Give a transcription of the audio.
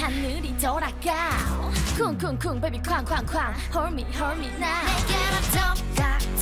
하늘이 돌아가 쿵쿵쿵 baby 쾅쾅쾅 hold me now.